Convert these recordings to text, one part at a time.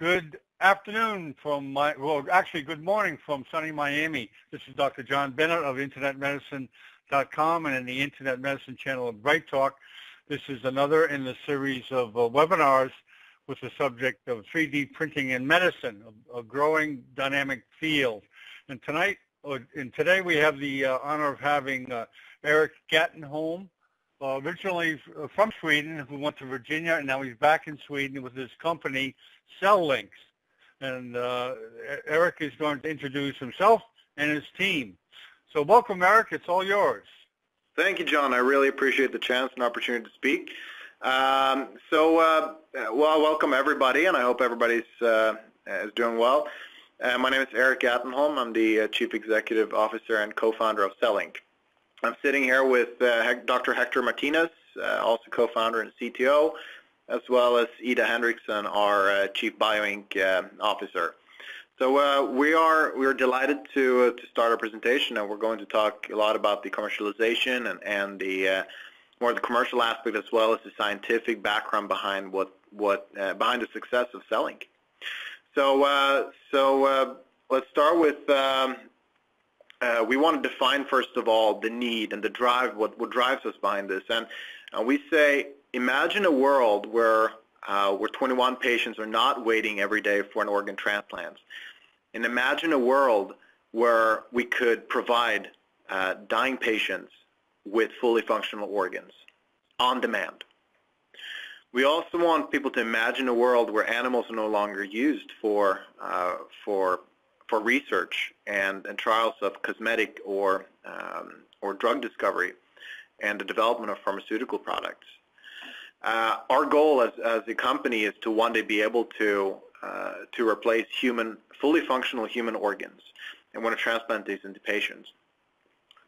Good afternoon from my, well, actually good morning from sunny Miami. This is Dr. John Bennett of InternetMedicine.com and in the Internet Medicine channel of Bright Talk. This is another in the series of webinars with the subject of 3D printing in medicine, a growing dynamic field. And tonight, today we have the honor of having Erik Gatenholm, originally from Sweden, who went to Virginia, and now he's back in Sweden with his company, Cellink. And Erik is going to introduce himself and his team. So welcome, Erik. It's all yours. Thank you, John. I really appreciate the chance and opportunity to speak. Well, welcome everybody, and I hope everybody's is doing well. My name is Erik Gatenholm. I'm the Chief Executive Officer and co-founder of Cellink. I'm sitting here with Dr. Hector Martinez, also co-founder and CTO, as well as Ida Henriksson, our Chief BioInc Officer. So we are delighted to start our presentation, and we're going to talk a lot about the commercialization and the more the commercial aspect, as well as the scientific background behind behind the success of Cellink. So let's start with we want to define first of all the need and the drive, what drives us behind this, and we say imagine a world where 21 patients are not waiting every day for an organ transplant. And imagine a world where we could provide dying patients with fully functional organs on demand. We also want people to imagine a world where animals are no longer used for research and trials of cosmetic or drug discovery and the development of pharmaceutical products. Our goal as a company is to one day be able to replace fully functional human organs, and want to transplant these into patients.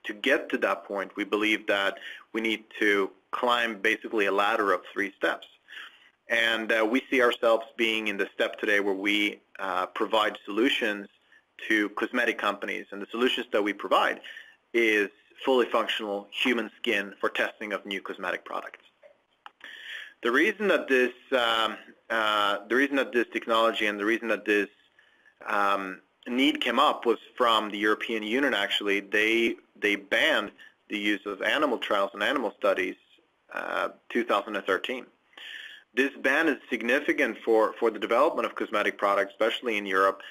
To get to that point, we believe that we need to climb basically a ladder of 3 steps. And we see ourselves being in the step today where we provide solutions to cosmetic companies, and the solutions that we provide is fully functional human skin for testing of new cosmetic products. The reason that this technology and the reason that this need came up was from the European Union. Actually, they banned the use of animal trials and animal studies 2013. This ban is significant for the development of cosmetic products, especially in Europe,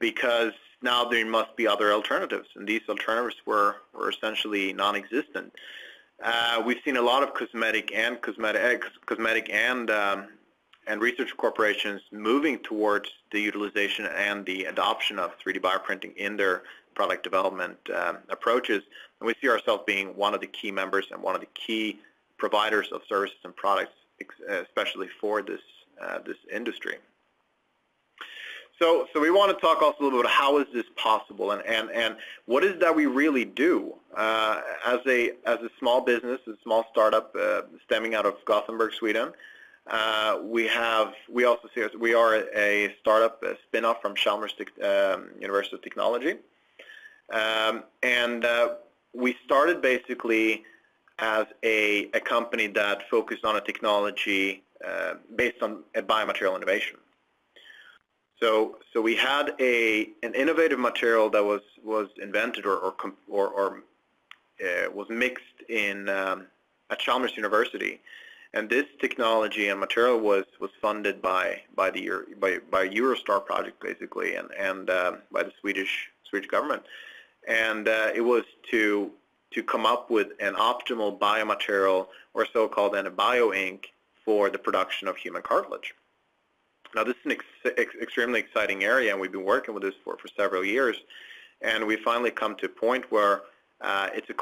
because now there must be other alternatives, and these alternatives were essentially non-existent. We've seen a lot of cosmetic and research corporations moving towards the utilization and the adoption of 3D bioprinting in their product development approaches, and we see ourselves being one of the key members and one of the key providers of services and products, especially for this industry. So we want to talk also a little bit about how is this possible, and what is that we really do as a small business, a small startup stemming out of Gothenburg, Sweden. We are a startup, a spin-off from Chalmers University of Technology, and we started basically as a company that focused on a technology based on a biomaterial innovation. So we had an innovative material that was invented or was mixed in at Chalmers University, and this technology and material was funded by Eurostar project basically, and by the Swedish government, and it was to come up with an optimal biomaterial, or so-called a bioink, for the production of human cartilage. Now, this is an extremely exciting area, and we've been working with this for several years, and we finally come to a point where it's a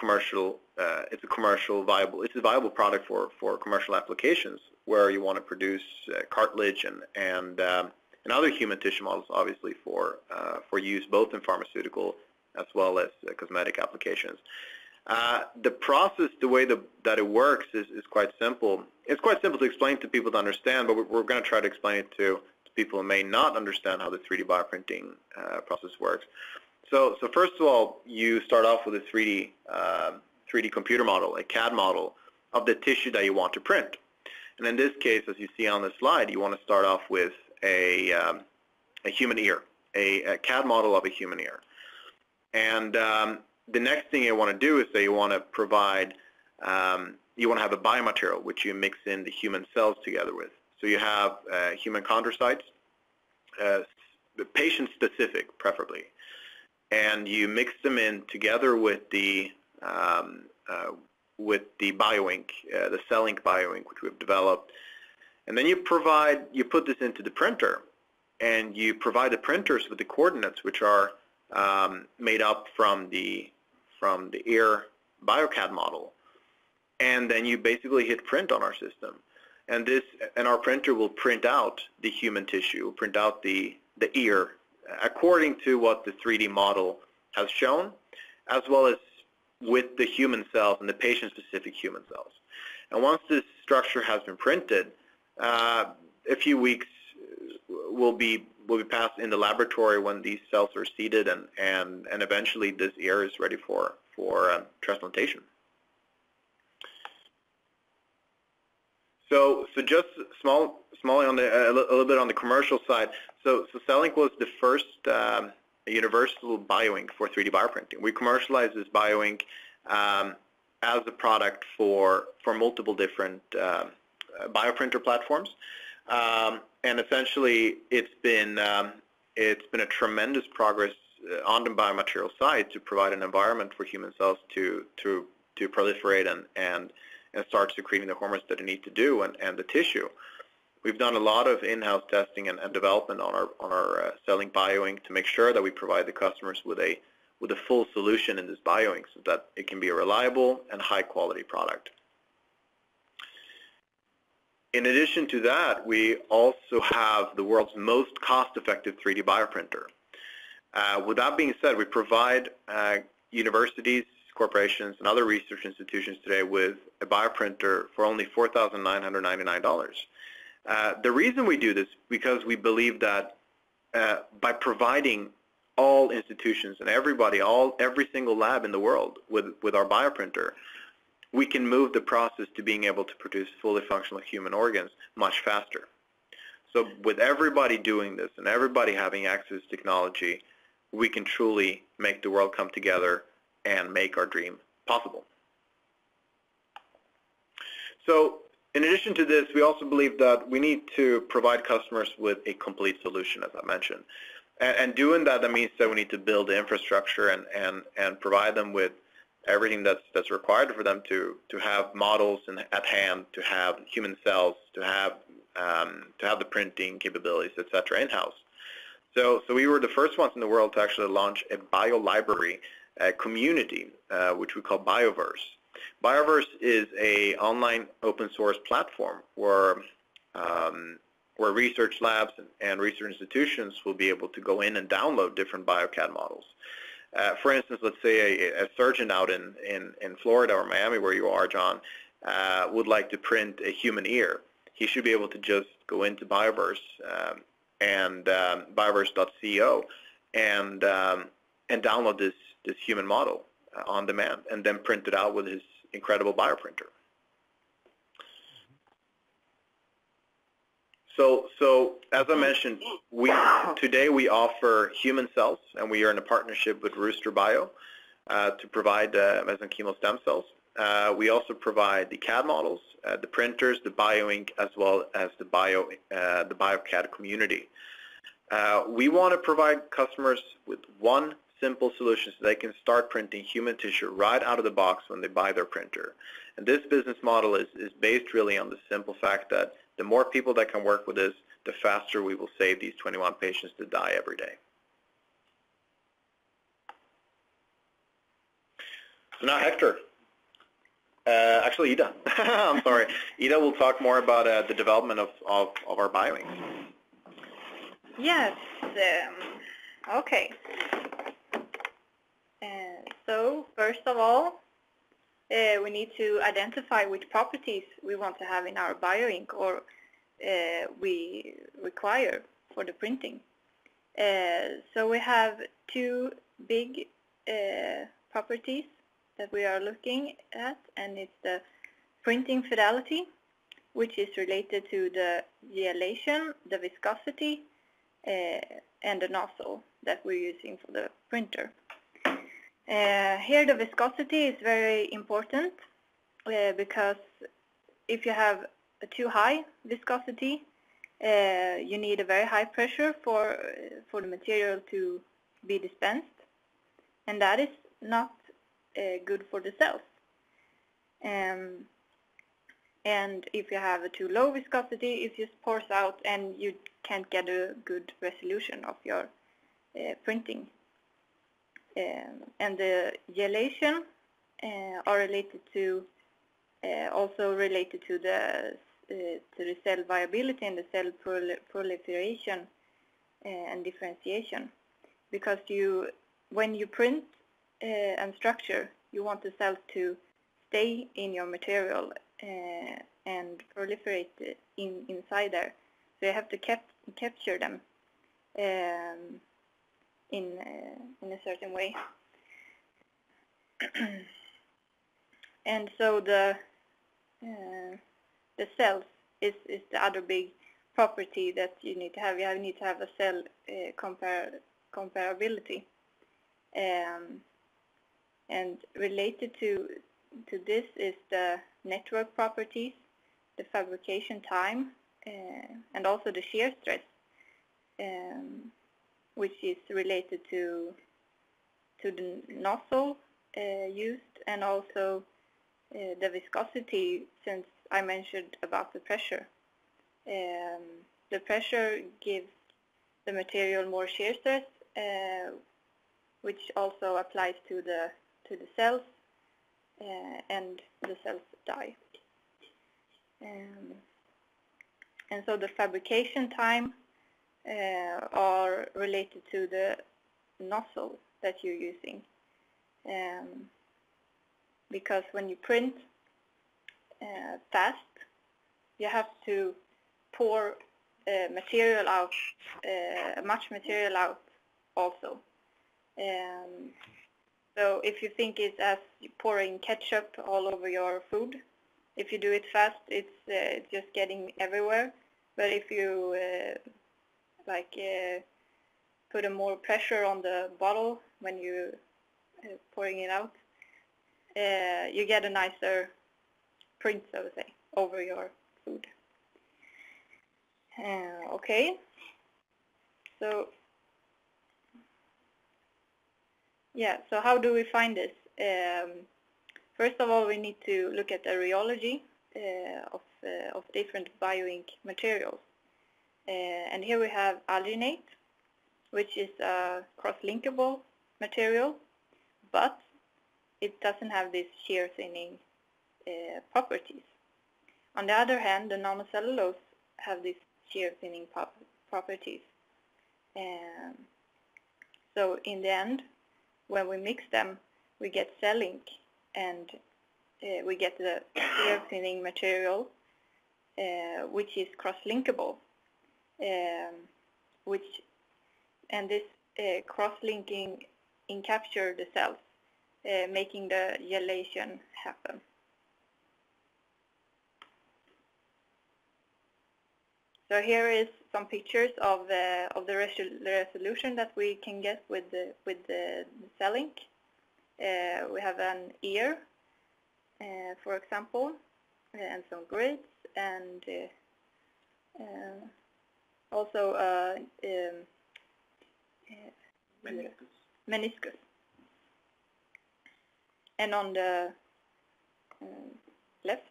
viable product for commercial applications where you want to produce cartilage and other human tissue models, obviously for use both in pharmaceutical as well as cosmetic applications. The process, the way that it works is quite simple. It's quite simple to explain to people to understand, but we're going to try to explain it to people who may not understand how the 3D bioprinting process works. So first of all, you start off with a 3D computer model, a CAD model of the tissue that you want to print. And in this case, as you see on the slide, you want to start off with a human ear, a CAD model of a human ear. And the next thing you want to do is that you want to provide, you want to have a biomaterial which you mix in the human cells together with. So you have human chondrocytes, patient-specific preferably, and you mix them in together with the bioink, the Cellink bioink, which we've developed, and then you provide, you put this into the printer, and you provide the printers with the coordinates, which are made up from the ear BioCAD model, and then you basically hit print on our system, and this, and our printer will print out the human tissue, print out the ear, according to what the 3D model has shown, as well as with the human cells and the patient-specific human cells. And once this structure has been printed, a few weeks will be passed in the laboratory when these cells are seeded, and eventually this ear is ready for transplantation. So just small on the, a little bit on the commercial side. So Cellink was the first universal bioink for 3D bioprinting. We commercialized this bioink as a product for multiple different bioprinter platforms, and essentially it's been a tremendous progress on the biomaterial side to provide an environment for human cells to proliferate and start secreting the hormones that it needs to do, and the tissue. We've done a lot of in-house testing and development on our Cellink bioink to make sure that we provide the customers with a full solution in this bioink, so that it can be a reliable and high-quality product. In addition to that, we also have the world's most cost-effective 3D bioprinter. With that being said, we provide universities, corporations, and other research institutions today with a bioprinter for only $4,999. The reason we do this is because we believe that by providing all institutions and everybody, every single lab in the world with our bioprinter, we can move the process to being able to produce fully functional human organs much faster. So with everybody doing this and everybody having access to technology, we can truly make the world come together and make our dream possible. So in addition to this, we also believe that we need to provide customers with a complete solution, as I mentioned. And doing that, that means that we need to build the infrastructure and provide them with everything that's required for them to have models at hand, to have human cells, to have the printing capabilities, etc., in-house. So we were the first ones in the world to actually launch a biolibrary community, which we call BioVerse. BioVerse is an online open-source platform where research labs and research institutions will be able to go in and download different BioCAD models. For instance, let's say a surgeon out in Florida or Miami, where you are, John, would like to print a human ear. He should be able to just go into BioVerse and BioVerse.co and download this human model on demand, and then print it out with his incredible bioprinter. So as I mentioned, today we offer human cells, and we are in a partnership with RoosterBio to provide mesenchymal stem cells. We also provide the CAD models, the printers, the bioink, as well as the BioCAD community. We want to provide customers with one simple solution, so they can start printing human tissue right out of the box when they buy their printer. And this business model is based really on the simple fact that the more people that can work with this, the faster we will save these 21 patients that die every day. So now Hector, actually Ida, I'm sorry, Ida will talk more about the development of our bioinks. Yes, okay. So first of all, we need to identify which properties we want to have in our bioink, or we require for the printing. So we have two big properties that we are looking at, and it's the printing fidelity which is related to the gelation, the viscosity, and the nozzle that we're using for the printer. Here the viscosity is very important because if you have a too high viscosity, you need a very high pressure for the material to be dispensed, and that is not good for the cells. And if you have a too low viscosity, it just pours out and you can't get a good resolution of your printing. And the gelation are related to to the cell viability and the cell proliferation and differentiation, because when you print and structure, you want the cells to stay in your material and proliferate inside there. So you have to capture them in a certain way. And so the cells is the other big property that you need to have. You need to have a cell comparability. And related to this is the network properties, the fabrication time, and also the shear stress, which is related to the nozzle used, and also the viscosity, since I mentioned about the pressure. The pressure gives the material more shear stress, which also applies to the cells, and the cells die. And so the fabrication time are related to the nozzle that you're using, because when you print fast, you have to pour material out, much material out also. So if you think it's as pouring ketchup all over your food, if you do it fast, it's just getting everywhere. But if you put a more pressure on the bottle when you're pouring it out, you get a nicer print, so to say, over your food. Okay, so yeah, so how do we find this? First of all, we need to look at the rheology of different bioink materials. And here we have alginate, which is a cross-linkable material, but it doesn't have these shear thinning properties. On the other hand, the nanocellulose have these shear thinning properties. So in the end, when we mix them, we get Cellink, and we get the shear thinning material, which is cross-linkable. This cross-linking encaptures the cells, making the gelation happen. So here is some pictures of the resolution that we can get with the Cellink. We have an ear, for example, and some grids, and also meniscus. And on the left,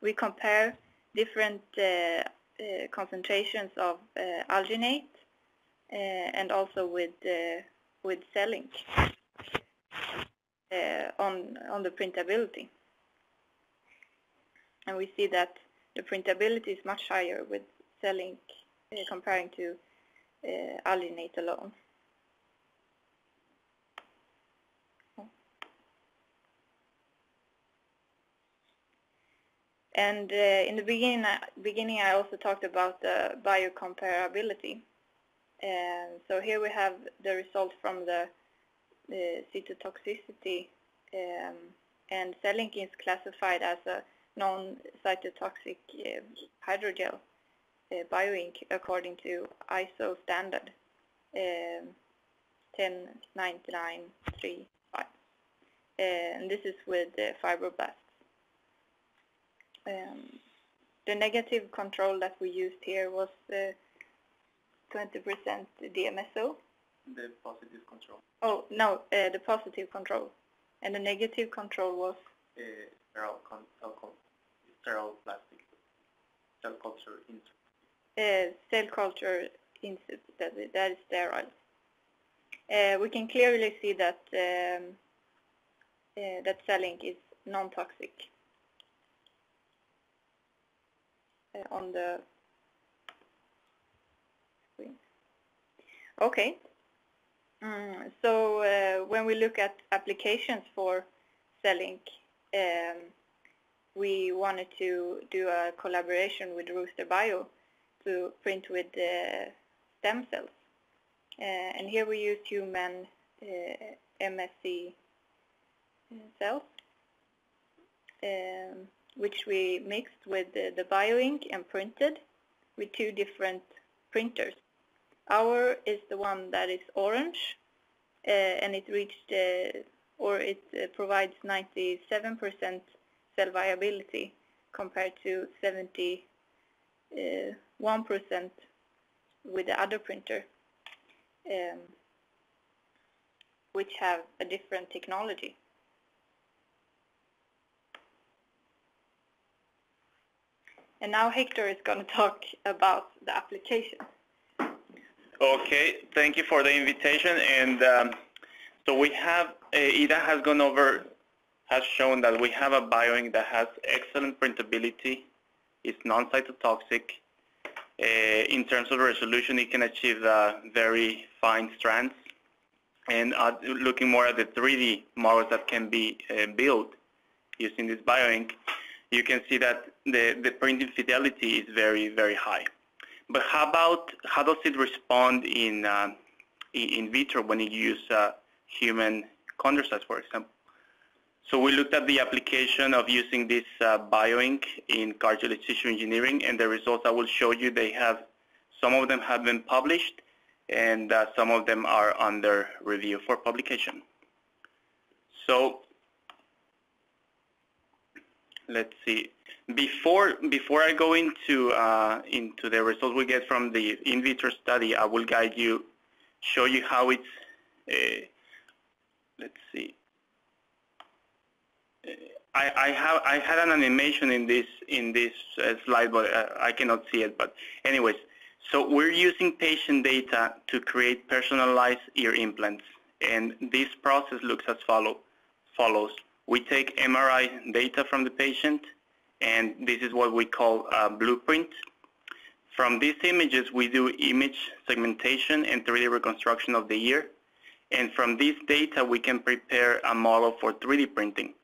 we compare different concentrations of alginate and also with Cellink on the printability, and we see that the printability is much higher with Cellink comparing to alginate alone. And in the beginning, I also talked about the biocomparability. So here we have the result from the cytotoxicity, and Cellink is classified as a non-cytotoxic hydrogel bioink according to ISO standard 109935. And this is with fibroblasts. The negative control that we used here was 20% DMSO. The positive control. Oh, no, the positive control. And the negative control was? Sterile plastic. Cell culture insert. Cell culture insert, that is sterile. We can clearly see that that Cellink is non-toxic on the screen. Okay. So when we look at applications for Cellink, we wanted to do a collaboration with RoosterBio to print with stem cells. And here we use human MSC cells, which we mixed with the bioink and printed with two different printers. Our is the one that is orange, and it reached, or it provides 97% cell viability compared to 71% with the other printer, which have a different technology. And now Hector is going to talk about the application. Okay, thank you for the invitation. And so we have, Ida has gone over, has shown that we have a bioink that has excellent printability. It's non-cytotoxic. In terms of resolution, it can achieve very fine strands. And looking more at the 3D models that can be built using this bioink, you can see that the printing fidelity is very, very high. But how does it respond in vitro when you use human chondrocytes, for example? So we looked at the application of using this bioink in cartilage tissue engineering, and the results I will show you, they have, some of them have been published, and some of them are under review for publication. So let's see. Before I go into the results we get from the in vitro study, I will guide you, show you how it's. Let's see. I had an animation in this slide, but I cannot see it. But anyways, so we're using patient data to create personalized ear implants, and this process looks as follows. We take MRI data from the patient, and this is what we call a blueprint. From these images, we do image segmentation and 3D reconstruction of the ear. And from this data, we can prepare a model for 3D printing.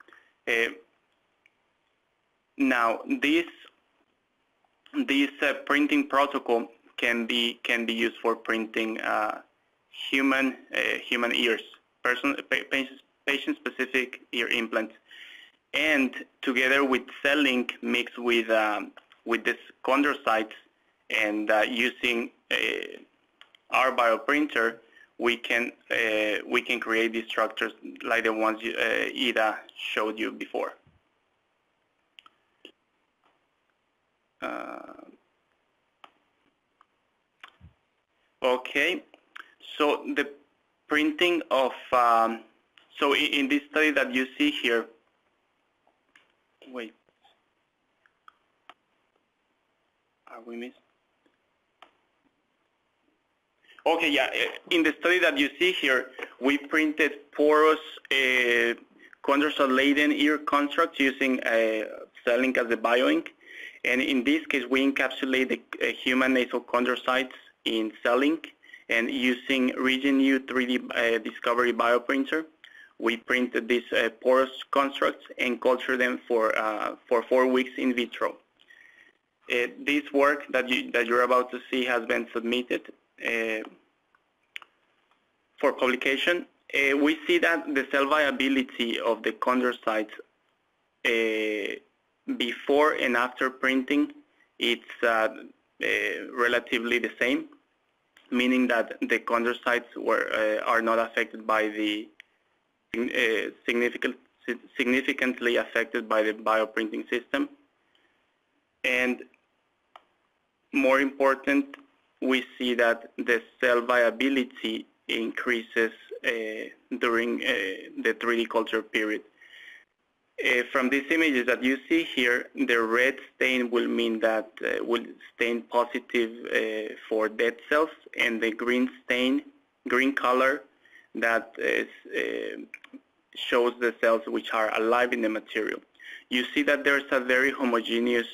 Now, this printing protocol can be used for printing human ears, patient-specific ear implants. And together with Cellink mixed with this chondrocytes and using our bioprinter, we can create these structures like the ones Ida showed you before. Okay, so the printing of so in this study that you see here. Wait, are we missed? Okay, yeah, in the study that you see here, we printed porous chondrocyte-laden ear constructs using Cellink as the bioink. And in this case, we encapsulate the human nasal chondrocytes in Cellink, and using RegenU 3D Discovery bioprinter, we printed these porous constructs and cultured them for 4 weeks in vitro. This work that you're about to see has been submitted for publication. We see that the cell viability of the chondrocytes before and after printing, it's relatively the same, meaning that the chondrocytes are not affected by the significantly affected by the bioprinting system. And more important, we see that the cell viability increases during the 3D culture period. From these images that you see here, the red stain will mean that will stain positive for dead cells, and the green stain, green color, that is, shows the cells which are alive in the material. You see that there's a very homogeneous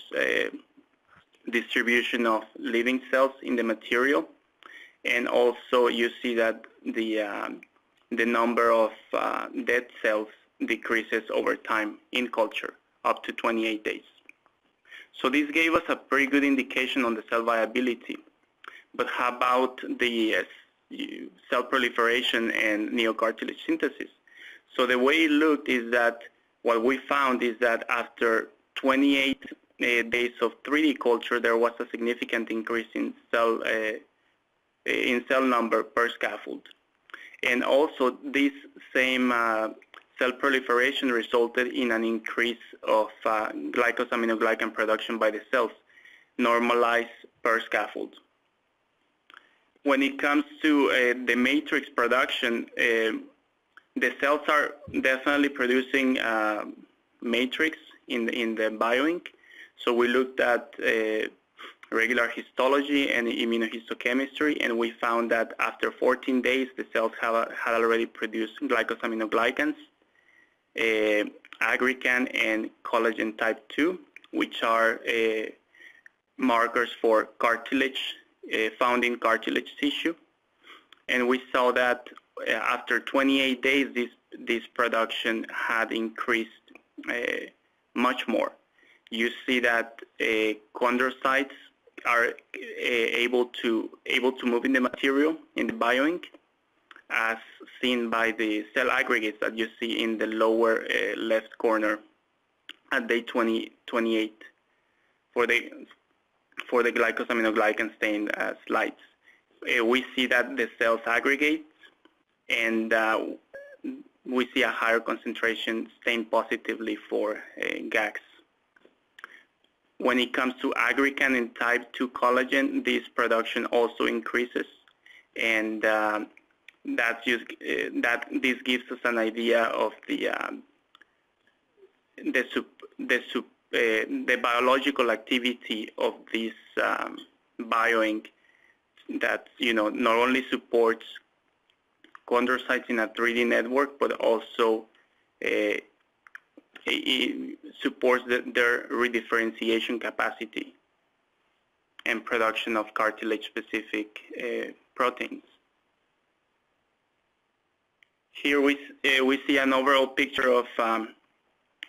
distribution of living cells in the material, and also you see that the number of dead cells decreases over time in culture up to 28 days. So this gave us a pretty good indication on the cell viability. But how about the cell proliferation and neocartilage synthesis? So the way it looked is that what we found is that after 28 days of 3D culture, there was a significant increase in cell number per scaffold. And also this same cell proliferation resulted in an increase of glycosaminoglycan production by the cells, normalized per scaffold. When it comes to the matrix production, the cells are definitely producing matrix in the bioink. So we looked at regular histology and immunohistochemistry, and we found that after 14 days, the cells had already produced glycosaminoglycans, aggrecan, and collagen type 2, which are markers for cartilage, found in cartilage tissue. And we saw that after 28 days, this production had increased much more. You see that chondrocytes are able to move in the material, in the bioink, as seen by the cell aggregates that you see in the lower left corner at day 28 for the glycosaminoglycan stain slides. We see that the cells aggregate, and we see a higher concentration stained positively for GAGs. When it comes to aggrecan and type 2 collagen, this production also increases, and this gives us an idea of the biological activity of this bioink that, you know, not only supports chondrocytes in a 3D network, but also it supports their redifferentiation capacity and production of cartilage-specific proteins. Here we see an overall picture of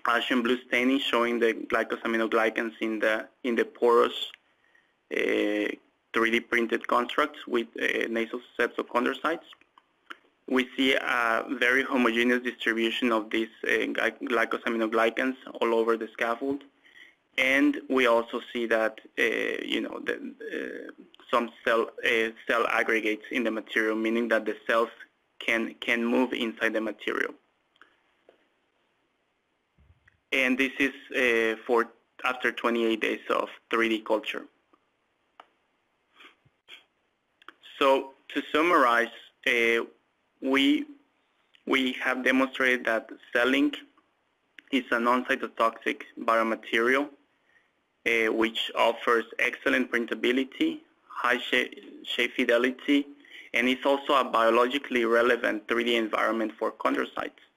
ashen blue staining showing the glycosaminoglycans in the porous 3D printed constructs with nasal septochondrocytes. We see a very homogeneous distribution of these glycosaminoglycans all over the scaffold, and we also see that some cell aggregates in the material, meaning that the cells can move inside the material. And this is for after 28 days of 3D culture. So to summarize, we have demonstrated that Cellink is a non-cytotoxic biomaterial which offers excellent printability, high shape fidelity, and it's also a biologically relevant 3D environment for chondrocytes.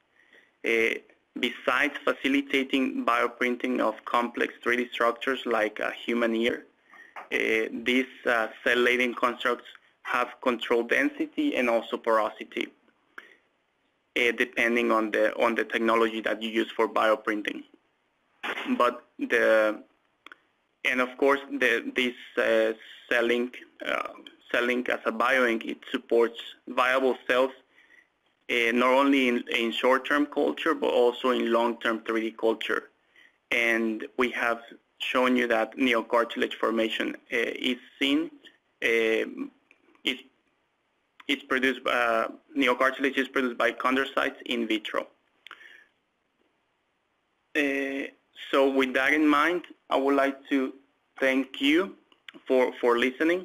Besides facilitating bioprinting of complex 3D structures like a human ear, these cell-laden constructs have control density and also porosity, depending on the technology that you use for bioprinting. And of course, this Cellink as a bioink, it supports viable cells not only in short-term culture but also in long-term 3D culture. and we have shown you that neocartilage formation is seen. It's produced by, neocartilage is produced by chondrocytes in vitro. So with that in mind, I would like to thank you for listening,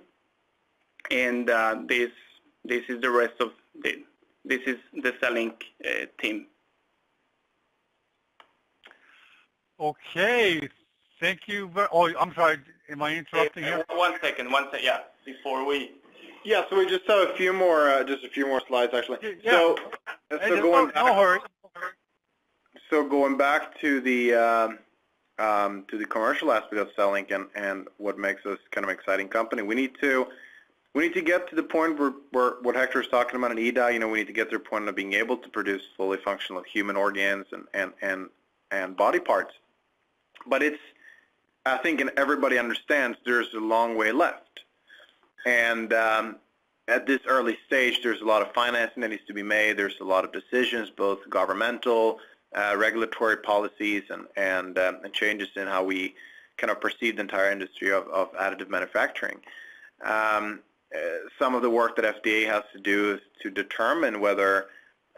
and this is the rest of the Cellink team. Okay, thank you. Oh, I'm sorry. Am I interrupting you? One second. Yeah, before we. Yeah, so we just have a few more, slides actually. Yeah. So going back to the commercial aspect of Cellink and what makes us kind of an exciting company, we need to get to the point where what Hector is talking about in Ida. You know, we need to get to the point of being able to produce fully functional human organs and body parts. But it's, I think, and everybody understands, there's a long way left. And at this early stage, there's a lot of financing that needs to be made. There's a lot of decisions, both governmental, regulatory policies, and changes in how we kind of perceive the entire industry of additive manufacturing. Some of the work that FDA has to do is to determine whether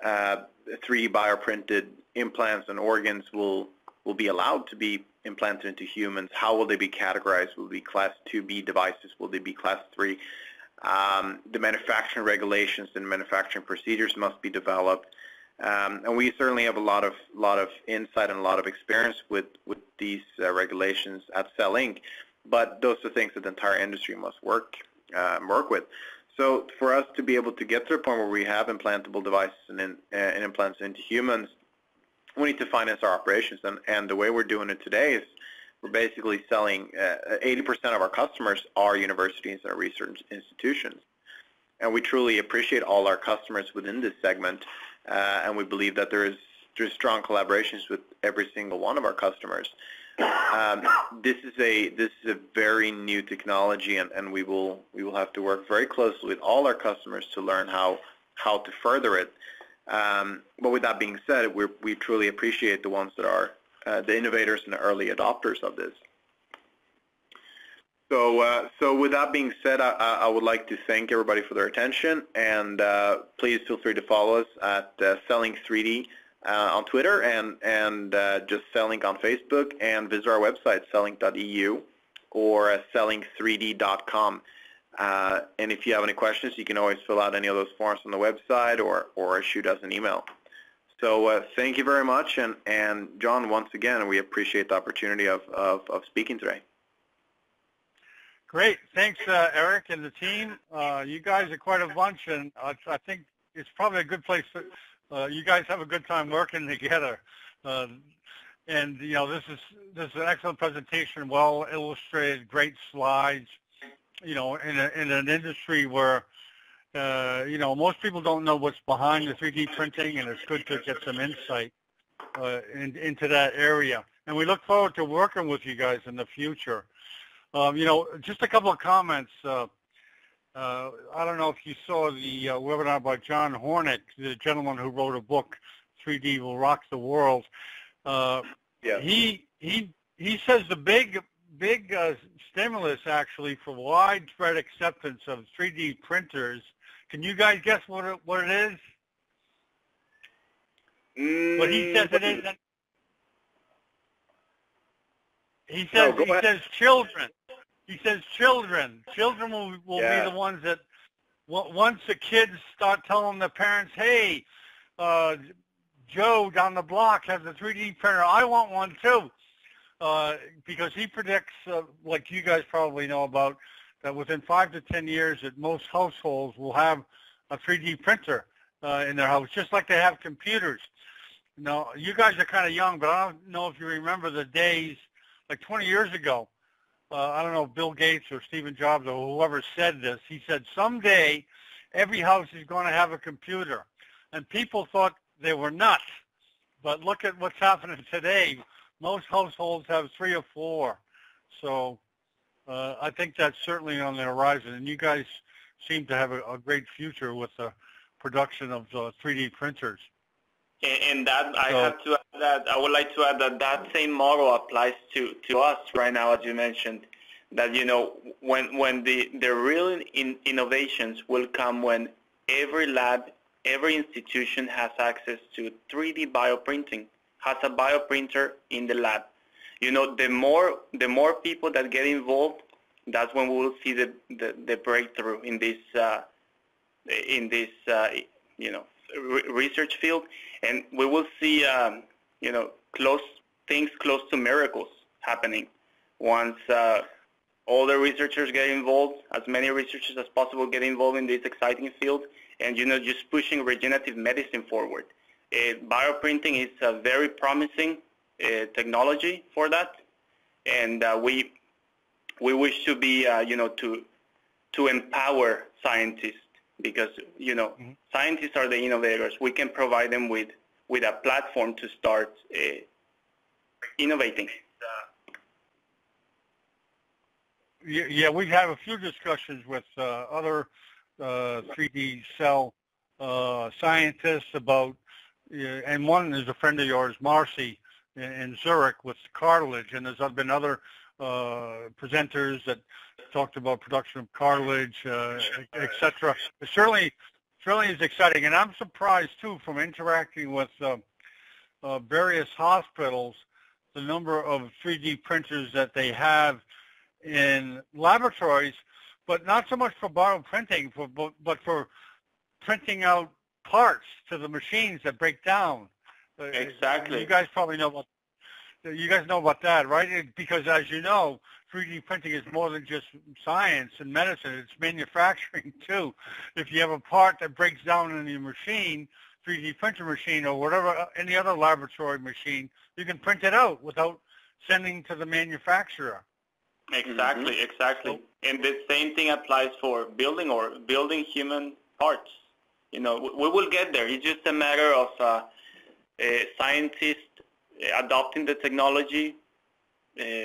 3D bioprinted implants and organs will be allowed to be implanted into humans. How will they be categorized? Will they be class 2B devices? Will they be class 3? The manufacturing regulations and manufacturing procedures must be developed. And we certainly have a lot of insight and a lot of experience with these regulations at Cellink, but those are things that the entire industry must work with. So for us to be able to get to a point where we have implantable devices and implants into humans, we need to finance our operations, and the way we're doing it today is we're basically selling 80% of our customers are universities and research institutions, and we truly appreciate all our customers within this segment, and we believe that there's strong collaborations with every single one of our customers. This is a very new technology, and we will have to work very closely with all our customers to learn how to further it. But with that being said, we truly appreciate the ones that are the innovators and the early adopters of this. So, so with that being said, I would like to thank everybody for their attention, and please feel free to follow us at Cellink 3D on Twitter and just Cellink on Facebook, and visit our website, cellink.eu or cellink3d.com. And if you have any questions, you can always fill out any of those forms on the website or shoot us an email. So thank you very much, and John, once again, we appreciate the opportunity of speaking today. Great. Thanks, Eric and the team. You guys are quite a bunch, and I think it's probably a good place for you guys have a good time working together. And, you know, this is an excellent presentation, well illustrated, great slides. You know, in an industry where, you know, most people don't know what's behind the 3D printing, and it's good to get some insight into that area. And we look forward to working with you guys in the future. You know, just a couple of comments. I don't know if you saw the webinar by John Hornick, the gentleman who wrote a book, 3D Will Rock the World. Yeah. He says the big stimulus actually for widespread acceptance of 3D printers. Can you guys guess what it is? What he says it is. He says children. He says children. Children will be the ones that once the kids start telling their parents, "Hey, Joe down the block has a 3D printer. I want one too." Because he predicts, like you guys probably know about, that within 5 to 10 years that most households will have a 3D printer in their house, just like they have computers. Now, you guys are kind of young, but I don't know if you remember the days, like 20 years ago, I don't know, Bill Gates or Stephen Jobs or whoever said this. He said, someday every house is going to have a computer. And people thought they were nuts. But look at what's happening today. Most households have 3 or 4, so I think that's certainly on the horizon. And you guys seem to have a great future with the production of 3D printers. And that I have to add that I would like to add that that same model applies to us right now, as you mentioned. That when the real innovations will come when every lab, every institution has access to 3D bioprinting, has a bioprinter in the lab. You know, the more people that get involved, that's when we will see the breakthrough in this you know, research field, and we will see you know, close to miracles happening once all the researchers get involved, as many researchers as possible get involved in this exciting field, and you know, just pushing regenerative medicine forward. Bioprinting is a very promising technology for that, and we wish to be you know, to empower scientists, because you know, scientists are the innovators. We can provide them with a platform to start innovating. Yeah, we have a few discussions with other 3D cell scientists about, and one is a friend of yours, Marcy, in Zurich with cartilage, and there's been other presenters that talked about production of cartilage, etc. It certainly is exciting, and I'm surprised too from interacting with various hospitals, the number of 3D printers that they have in laboratories, but not so much for bioprinting, but for printing out parts to the machines that break down. Exactly. You guys probably know about. You guys know about that, right? Because as you know, 3D printing is more than just science and medicine. It's manufacturing too. If you have a part that breaks down in your machine, 3D printer machine or whatever, any other laboratory machine, you can print it out without sending to the manufacturer. Exactly, exactly. And the same thing applies for building or building human parts. You know, we will get there. It's just a matter of scientists adopting the technology,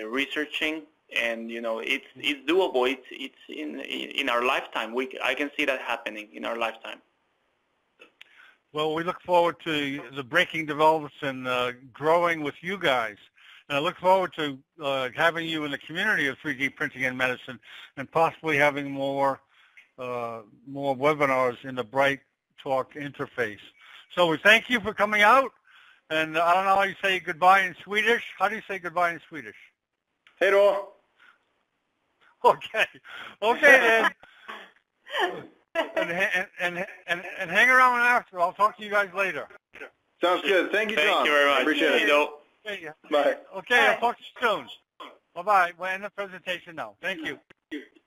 researching, and you know, it's doable. It's in our lifetime. I can see that happening in our lifetime. Well, we look forward to the breaking developments and growing with you guys. And I look forward to having you in the community of 3D printing and medicine, and possibly having more webinars in the Bright Talk interface. So we thank you for coming out. And I don't know how you say goodbye in Swedish. How do you say goodbye in Swedish? Hej då. Okay. Okay, then. and hang around after. I'll talk to you guys later. Sounds good. Thank you, John. Thank you very much. Appreciate it. Bye. Okay, I'll talk to you soon. Bye-bye. We'll end the presentation now. Thank you.